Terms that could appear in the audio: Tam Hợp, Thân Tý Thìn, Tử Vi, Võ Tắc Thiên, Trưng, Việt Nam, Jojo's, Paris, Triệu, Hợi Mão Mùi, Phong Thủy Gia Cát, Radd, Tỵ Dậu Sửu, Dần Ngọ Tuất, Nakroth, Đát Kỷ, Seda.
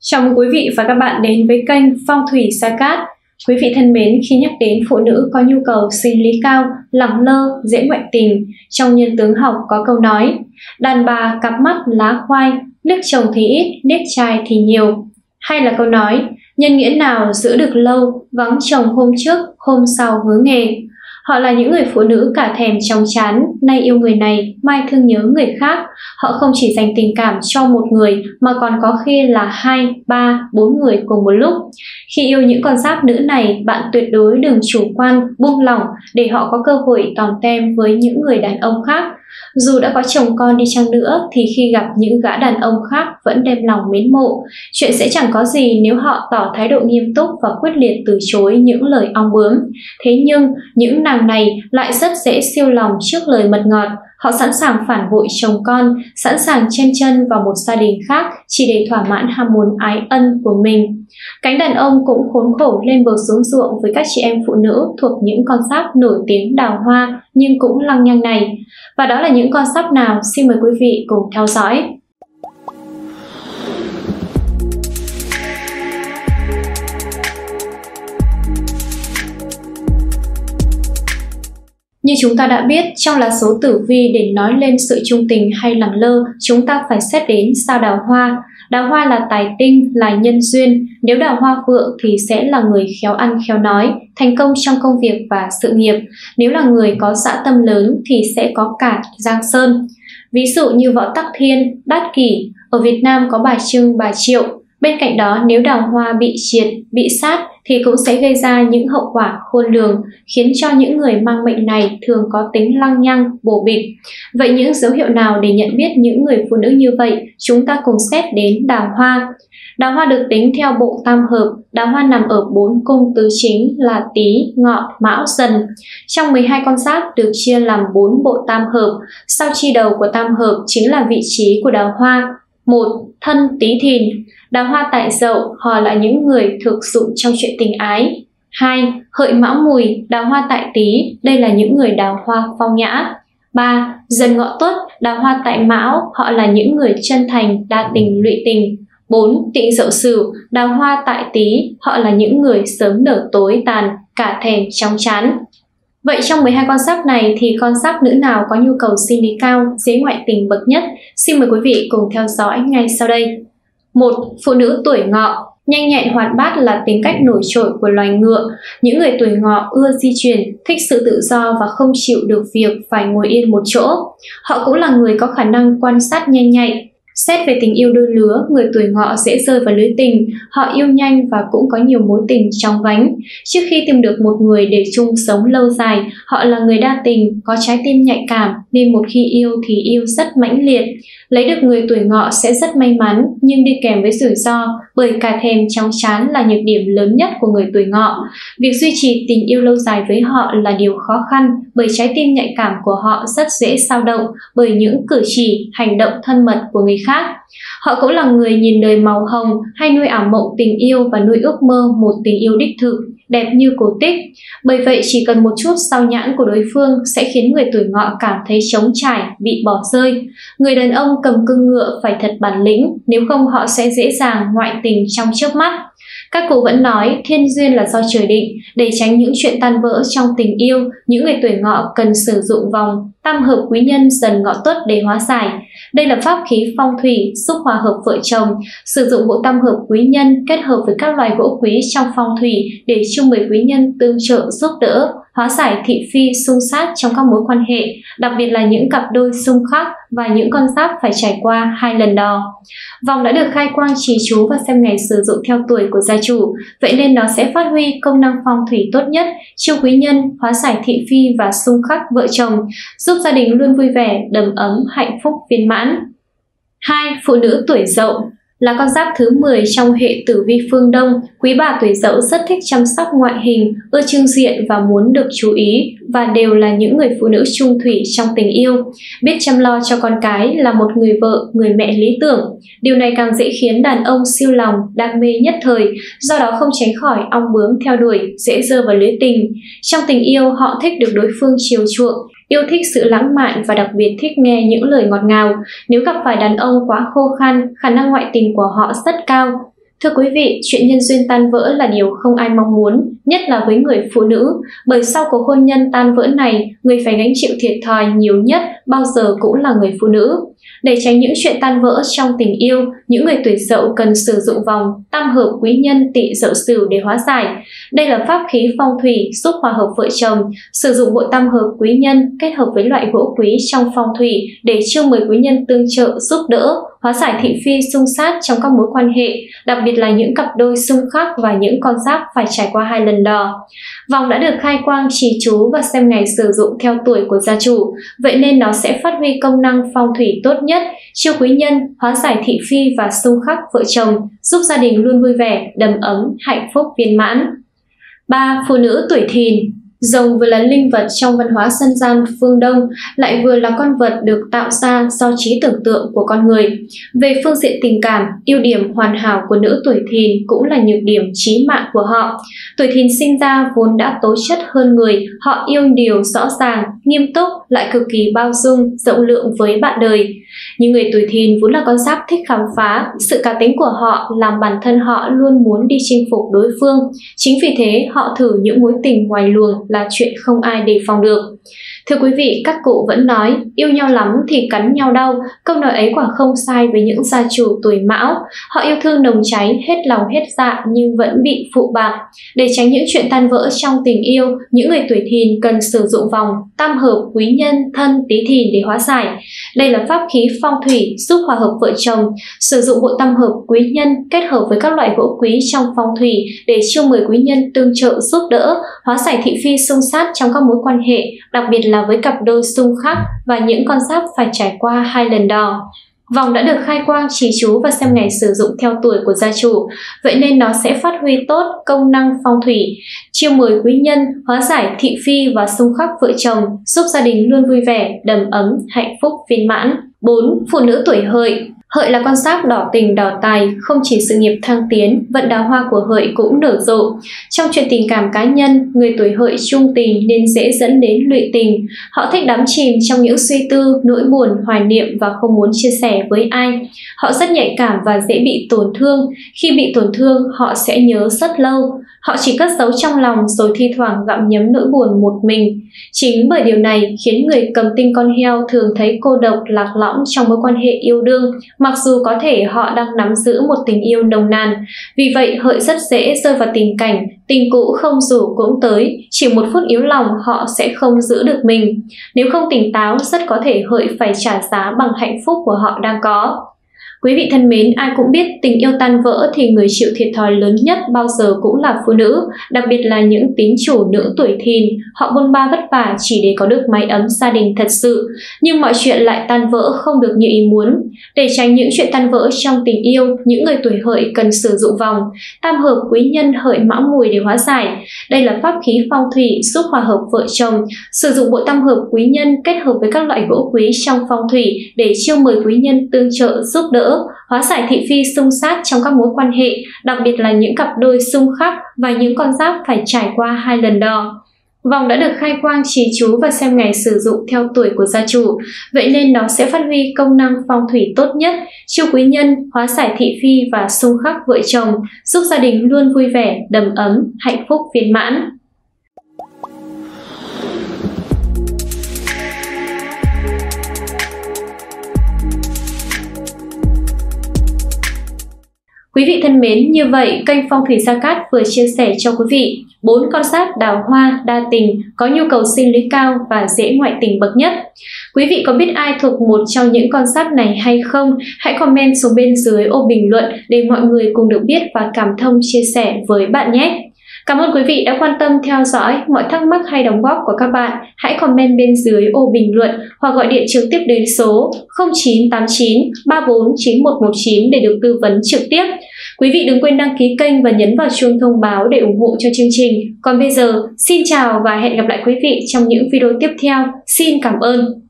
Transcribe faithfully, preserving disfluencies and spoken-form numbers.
Chào mừng quý vị và các bạn đến với kênh Phong Thủy Gia Cát. Quý vị thân mến, khi nhắc đến phụ nữ có nhu cầu sinh lý cao, lẳng lơ, dễ ngoại tình, trong nhân tướng học có câu nói: đàn bà cặp mắt lá khoai, liếc chồng thì ít, liếc trai thì nhiều. Hay là câu nói: nhân nghĩa nào giữ được lâu, vắng chồng hôm trước, hôm sau hứa nghề. Họ là những người phụ nữ cả thèm chóng chán, nay yêu người này, mai thương nhớ người khác. Họ không chỉ dành tình cảm cho một người mà còn có khi là hai, ba, bốn người cùng một lúc. Khi yêu những con giáp nữ này, bạn tuyệt đối đừng chủ quan, buông lỏng để họ có cơ hội tòn tem với những người đàn ông khác. Dù đã có chồng con đi chăng nữa thì khi gặp những gã đàn ông khác vẫn đem lòng mến mộ. Chuyện sẽ chẳng có gì nếu họ tỏ thái độ nghiêm túc và quyết liệt từ chối những lời ong bướm. Thế nhưng những nàng này lại rất dễ siêu lòng trước lời mật ngọt. Họ sẵn sàng phản bội chồng con, sẵn sàng chen chân vào một gia đình khác chỉ để thỏa mãn ham muốn ái ân của mình. Cánh đàn ông cũng khốn khổ lên bờ xuống ruộng với các chị em phụ nữ thuộc những con giáp nổi tiếng đào hoa nhưng cũng lăng nhăng này. Và đó là những con giáp nào? Xin mời quý vị cùng theo dõi. Như chúng ta đã biết, trong lá số tử vi để nói lên sự trung tình hay lẳng lơ, chúng ta phải xét đến sao đào hoa. Đào hoa là tài tinh, là nhân duyên. Nếu đào hoa vượng thì sẽ là người khéo ăn khéo nói, thành công trong công việc và sự nghiệp. Nếu là người có dã tâm lớn thì sẽ có cả giang sơn. Ví dụ như Võ Tắc Thiên, Đát Kỷ, ở Việt Nam có bà Trưng, bà Triệu. Bên cạnh đó, nếu đào hoa bị triệt, bị sát thì cũng sẽ gây ra những hậu quả khôn lường, khiến cho những người mang mệnh này thường có tính lăng nhăng, bổ bịch. Vậy những dấu hiệu nào để nhận biết những người phụ nữ như vậy? Chúng ta cùng xét đến đào hoa. Đào hoa được tính theo bộ tam hợp, đào hoa nằm ở bốn cung tứ chính là Tý, Ngọ, Mão, Dần. Trong mười hai con giáp được chia làm bốn bộ tam hợp, sao chi đầu của tam hợp chính là vị trí của đào hoa. một. Thân Tý Thìn. Đào hoa tại Dậu, họ là những người thực dụng trong chuyện tình ái. hai. Hợi Mão Mùi. Đào hoa tại Tý, đây là những người đào hoa phong nhã. ba. Dần Ngọ Tuất. Đào hoa tại Mão, họ là những người chân thành, đa tình, lụy tình. bốn. Tị Dậu Sửu. Đào hoa tại Tý, họ là những người sớm nở tối tàn, cả thèm chóng chán. Vậy trong mười hai con giáp này thì con giáp nữ nào có nhu cầu sinh lý cao, dễ ngoại tình bậc nhất? Xin mời quý vị cùng theo dõi ngay sau đây. một. Phụ nữ tuổi Ngọ. Nhanh nhẹn hoạt bát là tính cách nổi trội của loài ngựa. Những người tuổi Ngọ ưa di chuyển, thích sự tự do và không chịu được việc phải ngồi yên một chỗ. Họ cũng là người có khả năng quan sát nhanh nhạy. Xét về tình yêu đôi lứa, người tuổi Ngọ dễ rơi vào lưới tình, họ yêu nhanh và cũng có nhiều mối tình chóng vánh. Trước khi tìm được một người để chung sống lâu dài, họ là người đa tình, có trái tim nhạy cảm nên một khi yêu thì yêu rất mãnh liệt. Lấy được người tuổi Ngọ sẽ rất may mắn nhưng đi kèm với rủi ro bởi cả thèm chóng chán là nhược điểm lớn nhất của người tuổi Ngọ. Việc duy trì tình yêu lâu dài với họ là điều khó khăn bởi trái tim nhạy cảm của họ rất dễ dao động bởi những cử chỉ, hành động thân mật của người khác. Họ cũng là người nhìn đời màu hồng, hay nuôi ảo mộng tình yêu và nuôi ước mơ một tình yêu đích thực, đẹp như cổ tích. Bởi vậy chỉ cần một chút sao nhãn của đối phương sẽ khiến người tuổi Ngọ cảm thấy trống trải, bị bỏ rơi. Người đàn ông cầm cương ngựa phải thật bản lĩnh, nếu không họ sẽ dễ dàng ngoại tình trong chớp mắt. Các cụ vẫn nói thiên duyên là do trời định, để tránh những chuyện tan vỡ trong tình yêu, những người tuổi Ngọ cần sử dụng vòng tam hợp quý nhân Dần Ngọ Tuất để hóa giải. Đây là pháp khí phong thủy giúp hòa hợp vợ chồng, sử dụng bộ tam hợp quý nhân kết hợp với các loài gỗ quý trong phong thủy để chung mười quý nhân tương trợ giúp đỡ, hóa giải thị phi xung sát trong các mối quan hệ, đặc biệt là những cặp đôi xung khắc và những con giáp phải trải qua hai lần đò. Vòng đã được khai quang trì chú và xem ngày sử dụng theo tuổi của gia chủ, vậy nên nó sẽ phát huy công năng phong thủy tốt nhất, chiêu quý nhân, hóa giải thị phi và xung khắc vợ chồng, giúp gia đình luôn vui vẻ, đầm ấm, hạnh phúc viên mãn. hai. Phụ nữ tuổi Dậu. Là con giáp thứ mười trong hệ tử vi phương Đông, quý bà tuổi Dậu rất thích chăm sóc ngoại hình, ưa trưng diện và muốn được chú ý, và đều là những người phụ nữ trung thủy trong tình yêu. Biết chăm lo cho con cái, là một người vợ, người mẹ lý tưởng. Điều này càng dễ khiến đàn ông siêu lòng, đam mê nhất thời, do đó không tránh khỏi ong bướm theo đuổi, dễ rơi vào lưới tình. Trong tình yêu, họ thích được đối phương chiều chuộng, yêu thích sự lãng mạn và đặc biệt thích nghe những lời ngọt ngào. Nếu gặp phải đàn ông quá khô khan, khả năng ngoại tình của họ rất cao. Thưa quý vị, chuyện nhân duyên tan vỡ là điều không ai mong muốn, nhất là với người phụ nữ, bởi sau cuộc hôn nhân tan vỡ này, người phải gánh chịu thiệt thòi nhiều nhất bao giờ cũng là người phụ nữ. Để tránh những chuyện tan vỡ trong tình yêu, những người tuổi Dậu cần sử dụng vòng tam hợp quý nhân tỵ Dậu Sửu để hóa giải. Đây là pháp khí phong thủy giúp hòa hợp vợ chồng, sử dụng bộ tam hợp quý nhân kết hợp với loại gỗ quý trong phong thủy để chiêu mời quý nhân tương trợ giúp đỡ, hóa giải thị phi xung sát trong các mối quan hệ, đặc biệt là những cặp đôi xung khắc và những con giáp phải trải qua hai lần đò. Vòng đã được khai quang trì chú và xem ngày sử dụng theo tuổi của gia chủ, vậy nên nó sẽ phát huy công năng phong thủy tốt nhất, chiêu quý nhân, hóa giải thị phi và xung khắc vợ chồng, giúp gia đình luôn vui vẻ, đầm ấm, hạnh phúc viên mãn. ba. Phụ nữ tuổi Thìn. Rồng vừa là linh vật trong văn hóa dân gian phương Đông, lại vừa là con vật được tạo ra do trí tưởng tượng của con người. Về phương diện tình cảm, ưu điểm hoàn hảo của nữ tuổi Thìn cũng là nhược điểm chí mạng của họ. Tuổi Thìn sinh ra vốn đã tố chất hơn người, họ yêu điều rõ ràng, nghiêm túc, lại cực kỳ bao dung, rộng lượng với bạn đời. Những người tuổi Thìn vốn là con giáp thích khám phá, sự cá tính của họ làm bản thân họ luôn muốn đi chinh phục đối phương. Chính vì thế, họ thử những mối tình ngoài luồng là chuyện không ai đề phòng được. Thưa quý vị, các cụ vẫn nói, yêu nhau lắm thì cắn nhau đau, câu nói ấy quả không sai với những gia chủ tuổi Mão. Họ yêu thương nồng cháy, hết lòng hết dạ nhưng vẫn bị phụ bạc. Để tránh những chuyện tan vỡ trong tình yêu, những người tuổi Thìn cần sử dụng vòng tam hợp quý nhân Thân Tý Thìn để hóa giải. Đây là pháp khí phong thủy giúp hòa hợp vợ chồng, sử dụng bộ tam hợp quý nhân kết hợp với các loại gỗ quý trong phong thủy để chiêu mời quý nhân tương trợ giúp đỡ, hóa giải thị phi xung sát trong các mối quan hệ, đặc biệt là với cặp đôi xung khắc và những con giáp phải trải qua hai lần đò. Vòng đã được khai quang trì chú và xem ngày sử dụng theo tuổi của gia chủ, vậy nên nó sẽ phát huy tốt công năng phong thủy, chiêu mời quý nhân, hóa giải thị phi và xung khắc vợ chồng, giúp gia đình luôn vui vẻ, đầm ấm, hạnh phúc viên mãn. bốn. Phụ nữ tuổi Hợi. Hợi là con giáp đỏ tình đỏ tài, không chỉ sự nghiệp thăng tiến, vận đào hoa của Hợi cũng nở rộ. Trong chuyện tình cảm cá nhân, người tuổi Hợi trung tình nên dễ dẫn đến lụy tình. Họ thích đắm chìm trong những suy tư, nỗi buồn, hoài niệm và không muốn chia sẻ với ai. Họ rất nhạy cảm và dễ bị tổn thương. Khi bị tổn thương, họ sẽ nhớ rất lâu. Họ chỉ cất giấu trong lòng rồi thi thoảng gặm nhấm nỗi buồn một mình. Chính bởi điều này khiến người cầm tinh con heo thường thấy cô độc, lạc lõng trong mối quan hệ yêu đương, mặc dù có thể họ đang nắm giữ một tình yêu nồng nàn. Vì vậy, Hợi rất dễ rơi vào tình cảnh tình cũ không rủ cũng tới, chỉ một phút yếu lòng họ sẽ không giữ được mình. Nếu không tỉnh táo, rất có thể Hợi phải trả giá bằng hạnh phúc của họ đang có. Quý vị thân mến, ai cũng biết tình yêu tan vỡ thì người chịu thiệt thòi lớn nhất bao giờ cũng là phụ nữ, đặc biệt là những tín chủ nữ tuổi Thìn. Họ bôn ba vất vả chỉ để có được mái ấm gia đình thật sự, nhưng mọi chuyện lại tan vỡ không được như ý muốn. Để tránh những chuyện tan vỡ trong tình yêu, những người tuổi Hợi cần sử dụng vòng tam hợp quý nhân Hợi Mão Mùi để hóa giải. Đây là pháp khí phong thủy giúp hòa hợp vợ chồng, sử dụng bộ tam hợp quý nhân kết hợp với các loại gỗ quý trong phong thủy để chiêu mời quý nhân tương trợ giúp đỡ, hóa giải thị phi xung sát trong các mối quan hệ, đặc biệt là những cặp đôi xung khắc và những con giáp phải trải qua hai lần đò. Vòng đã được khai quang trì chú và xem ngày sử dụng theo tuổi của gia chủ, vậy nên nó sẽ phát huy công năng phong thủy tốt nhất, chiêu quý nhân, hóa giải thị phi và xung khắc vợ chồng, giúp gia đình luôn vui vẻ, đầm ấm, hạnh phúc viên mãn. Quý vị thân mến, như vậy kênh Phong Thủy Gia Cát vừa chia sẻ cho quý vị bốn con giáp đào hoa đa tình có nhu cầu sinh lý cao và dễ ngoại tình bậc nhất. Quý vị có biết ai thuộc một trong những con giáp này hay không? Hãy comment xuống bên dưới ô bình luận để mọi người cùng được biết và cảm thông chia sẻ với bạn nhé. Cảm ơn quý vị đã quan tâm theo dõi. Mọi thắc mắc hay đóng góp của các bạn hãy comment bên dưới ô bình luận hoặc gọi điện trực tiếp đến số không chín tám chín ba bốn chín một một chín để được tư vấn trực tiếp. Quý vị đừng quên đăng ký kênh và nhấn vào chuông thông báo để ủng hộ cho chương trình. Còn bây giờ, xin chào và hẹn gặp lại quý vị trong những video tiếp theo. Xin cảm ơn.